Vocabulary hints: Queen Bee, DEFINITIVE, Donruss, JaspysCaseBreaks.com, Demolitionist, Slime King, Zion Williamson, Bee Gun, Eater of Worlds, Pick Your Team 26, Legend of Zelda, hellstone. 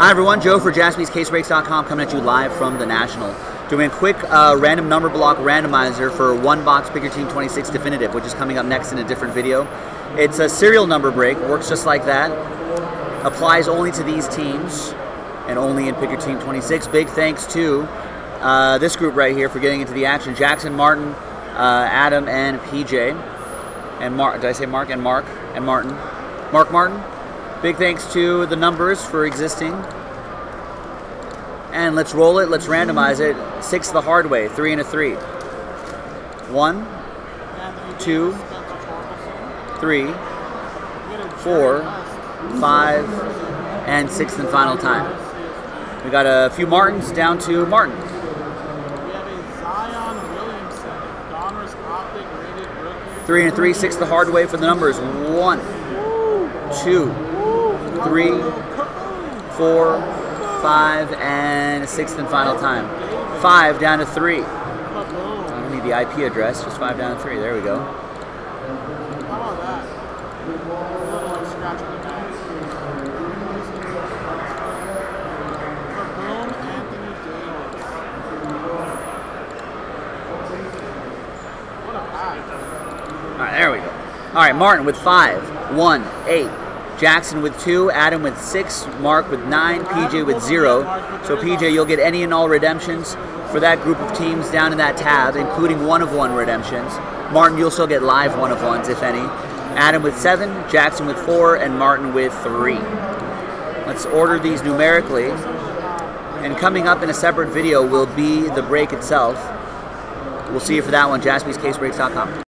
Hi everyone, Joe for JaspysCaseBreaks.com coming at you live from the National. Doing a quick random number block randomizer for one box Pick Your Team 26 Definitive, which is coming up next in a different video. It's a serial number break, works just like that, applies only to these teams and only in Pick Your Team 26. Big thanks to this group right here for getting into the action. Jackson, Martin, Adam, and PJ. And Mark, did I say Mark? And Mark, and Martin. Mark Martin. Big thanks to the numbers for existing. And let's roll it, let's randomize it. Six the hard way, 3 and a 3. 1, 2, 3, 4, 5, and sixth and final time. We got a few Martins down to Martin. We have a Zion Williamson, Donruss optic rated rookie. 3 and 3, six the hard way for the numbers. 1, 2, 3, 4, 5, and sixth and final time. 5 down to 3. I don't need the IP address, just 5 down to 3. There we go. How about that? All right, there we go. All right, Martin with 5, 1, 8. Jackson with 2, Adam with 6, Mark with 9, PJ with 0. So PJ, you'll get any and all redemptions for that group of teams down in that tab, including 1 of 1 redemptions. Martin, you'll still get live 1 of 1s, if any. Adam with 7, Jackson with 4, and Martin with 3. Let's order these numerically. And coming up in a separate video will be the break itself. We'll see you for that one, JaspysCaseBreaks.com.